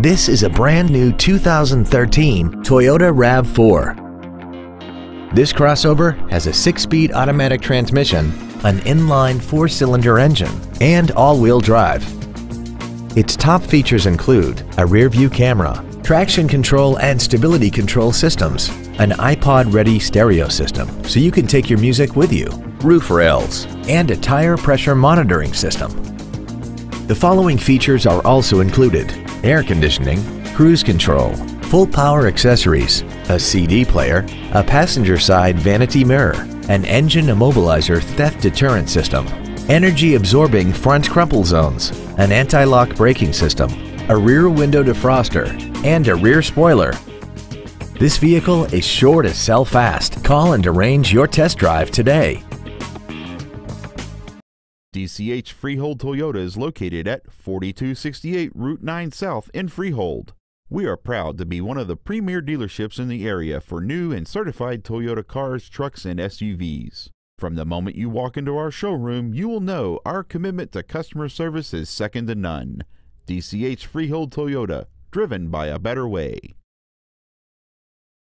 This is a brand new 2013 Toyota RAV4. This crossover has a 6-speed automatic transmission, an inline 4-cylinder engine, and all-wheel drive. Its top features include a rear-view camera, traction control and stability control systems, an iPod-ready stereo system so you can take your music with you, roof rails, and a tire pressure monitoring system. The following features are also included: air conditioning, cruise control, full power accessories, a CD player, a passenger side vanity mirror, an engine immobilizer theft deterrent system, energy absorbing front crumple zones, an anti-lock braking system, a rear window defroster, and a rear spoiler. This vehicle is sure to sell fast. Call and arrange your test drive today. DCH Freehold Toyota is located at 4268 Route 9 South in Freehold. We are proud to be one of the premier dealerships in the area for new and certified Toyota cars, trucks, and SUVs. From the moment you walk into our showroom, you will know our commitment to customer service is second to none. DCH Freehold Toyota, driven by a better way.